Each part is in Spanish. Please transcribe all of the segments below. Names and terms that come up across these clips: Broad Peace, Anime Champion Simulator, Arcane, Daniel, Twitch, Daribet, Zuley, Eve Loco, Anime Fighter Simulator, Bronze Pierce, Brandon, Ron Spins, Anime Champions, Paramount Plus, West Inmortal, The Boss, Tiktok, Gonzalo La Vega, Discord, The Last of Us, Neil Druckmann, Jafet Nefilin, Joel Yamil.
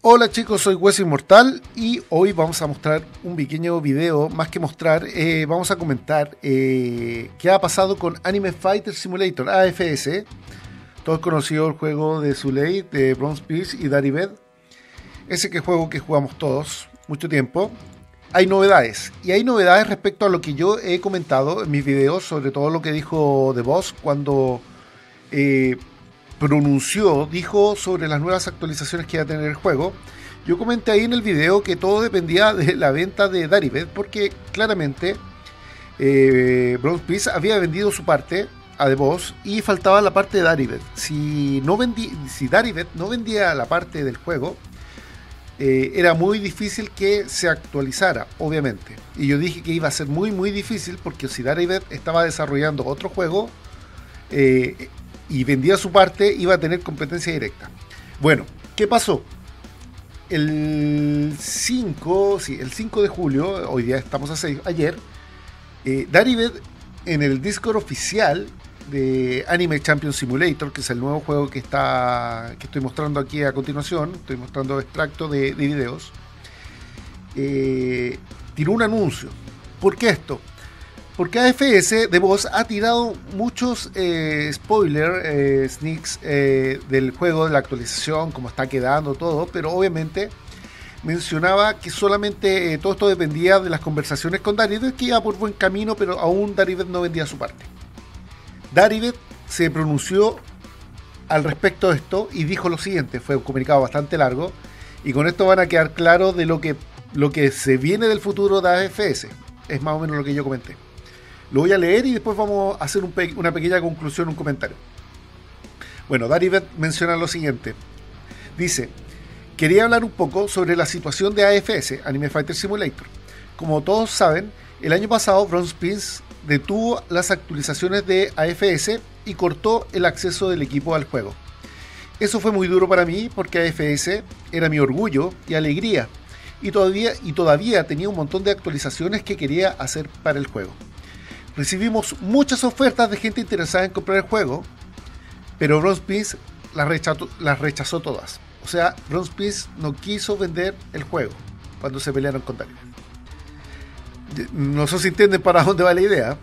Hola chicos, soy West Inmortal y hoy vamos a mostrar un pequeño video, más que mostrar, vamos a comentar qué ha pasado con Anime Fighter Simulator, AFS. Todos conocidos el juego de Zuley, de Bronze Pierce y Daribet. Ese que juego que jugamos todos, mucho tiempo. Hay novedades, y hay novedades respecto a lo que yo he comentado en mis videos, sobre todo lo que dijo The Boss cuando... dijo sobre las nuevas actualizaciones que iba a tener el juego. Yo comenté ahí en el video que todo dependía de la venta de Daribet, porque claramente Broad Peace había vendido su parte a The Boss y faltaba la parte de Daribet. Si Daribet no vendía la parte del juego, era muy difícil que se actualizara, obviamente. Y yo dije que iba a ser muy difícil, porque si Daribet estaba desarrollando otro juego y vendía su parte, iba a tener competencia directa. Bueno, ¿qué pasó? El 5 de julio, hoy día estamos a 6, ayer, Daribet, en el Discord oficial de Anime Champion Simulator, que es el nuevo juego que estoy mostrando aquí a continuación, estoy mostrando extracto de videos, tiró un anuncio. ¿Por qué esto? Porque AFS, The Boss, ha tirado muchos spoilers, sneaks del juego, de la actualización, cómo está quedando, todo. Pero obviamente mencionaba que solamente todo esto dependía de las conversaciones con Daribet, que iba por buen camino, pero aún Daribet no vendía su parte. Daribet se pronunció al respecto de esto y dijo lo siguiente. Fue un comunicado bastante largo y con esto van a quedar claros de lo que se viene del futuro de AFS. Es más o menos lo que yo comenté. Lo voy a leer y después vamos a hacer una pequeña conclusión, un comentario. Bueno, Daribet menciona lo siguiente. Dice: quería hablar un poco sobre la situación de AFS, Anime Fighter Simulator. Como todos saben, el año pasado Ron Spins detuvo las actualizaciones de AFS y cortó el acceso del equipo al juego. Eso fue muy duro para mí, porque AFS era mi orgullo y alegría, y todavía tenía un montón de actualizaciones que quería hacer para el juego. Recibimos muchas ofertas de gente interesada en comprar el juego, pero Bronze Pierce las rechazó todas. O sea, Bronze Pierce no quiso vender el juego cuando se pelearon con Daniel. No sé si entienden para dónde va la idea.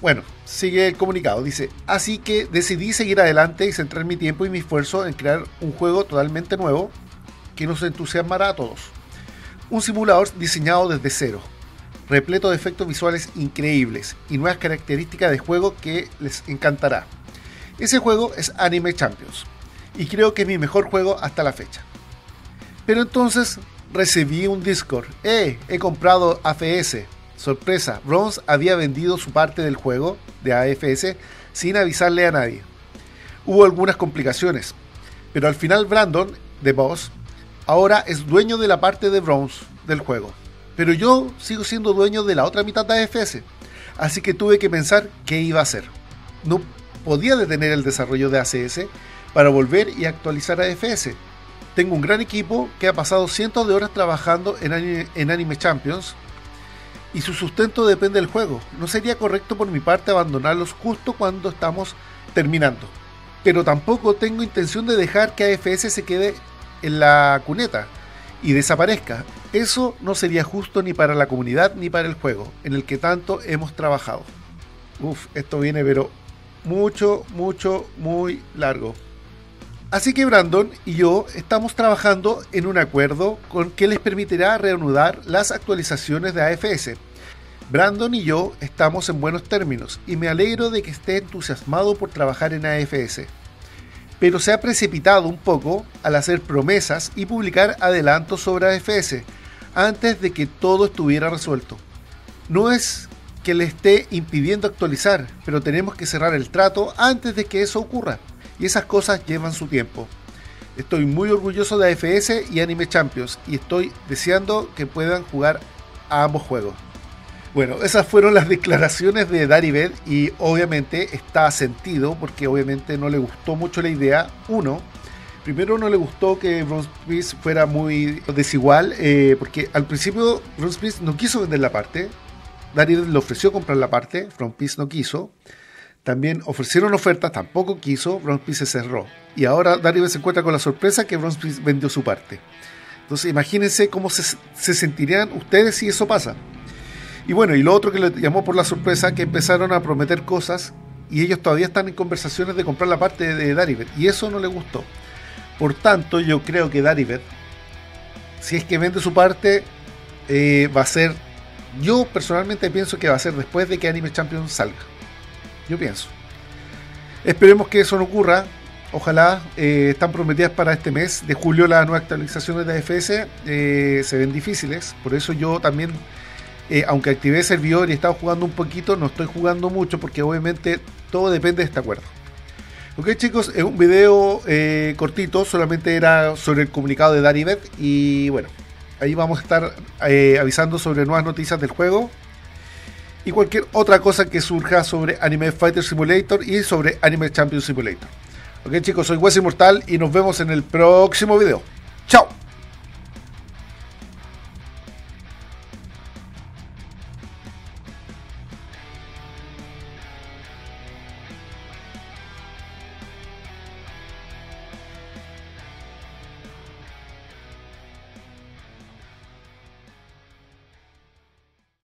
Bueno, sigue el comunicado. Dice: así que decidí seguir adelante y centrar mi tiempo y mi esfuerzo en crear un juego totalmente nuevo que nos entusiasmará a todos. Un simulador diseñado desde cero, repleto de efectos visuales increíbles y nuevas características de juego que les encantará. Ese juego es Anime Champions y creo que es mi mejor juego hasta la fecha. Pero entonces recibí un Discord: he comprado AFS. Sorpresa, Bronze había vendido su parte del juego de AFS sin avisarle a nadie. Hubo algunas complicaciones, pero al final Brandon, The Boss, ahora es dueño de la parte de Bronze del juego. Pero yo sigo siendo dueño de la otra mitad de AFS, así que tuve que pensar qué iba a hacer. No podía detener el desarrollo de ACS para volver y actualizar AFS. Tengo un gran equipo que ha pasado cientos de horas trabajando en Anime Champions y su sustento depende del juego. No sería correcto por mi parte abandonarlos justo cuando estamos terminando. Pero tampoco tengo intención de dejar que AFS se quede en la cuneta y desaparezca. Eso no sería justo ni para la comunidad ni para el juego en el que tanto hemos trabajado. Uf, esto viene pero muy largo. Así que Brandon y yo estamos trabajando en un acuerdo con que les permitirá reanudar las actualizaciones de AFS. Brandon y yo estamos en buenos términos y me alegro de que esté entusiasmado por trabajar en AFS. Pero se ha precipitado un poco al hacer promesas y publicar adelantos sobre AFS antes de que todo estuviera resuelto. No es que le esté impidiendo actualizar, pero tenemos que cerrar el trato antes de que eso ocurra, y esas cosas llevan su tiempo. Estoy muy orgulloso de AFS y Anime Champions y estoy deseando que puedan jugar a ambos juegos. Bueno, esas fueron las declaraciones de Daribet y obviamente está sentido, porque obviamente no le gustó mucho la idea. Primero no le gustó que Bronze Pierce fuera muy desigual, porque al principio Bronze Pierce no quiso vender la parte. Daribet le ofreció comprar la parte, Bronze Pierce no quiso. También ofrecieron ofertas, tampoco quiso, Bronze Pierce se cerró. Y ahora Daribet se encuentra con la sorpresa que Bronze Pierce vendió su parte. Entonces imagínense cómo se sentirían ustedes si eso pasa. Y bueno, y lo otro que le llamó por la sorpresa, que empezaron a prometer cosas y ellos todavía están en conversaciones de comprar la parte de Daribet. Y eso no le gustó. Por tanto, yo creo que Daribet, si es que vende su parte, va a ser... Yo personalmente pienso que va a ser después de que Anime Champions salga. Yo pienso. Esperemos que eso no ocurra. Ojalá. Están prometidas para este mes de julio las nuevas actualizaciones de AFS. Se ven difíciles. Por eso yo también, aunque activé el servidor y he estado jugando un poquito, no estoy jugando mucho porque obviamente todo depende de este acuerdo. Ok, chicos, es un video cortito. Solamente era sobre el comunicado de Daribet. Y bueno, ahí vamos a estar avisando sobre nuevas noticias del juego y cualquier otra cosa que surja sobre Anime Fighter Simulator y sobre Anime Champion Simulator. Ok, chicos, soy West Inmortal y nos vemos en el próximo video. ¡Chao!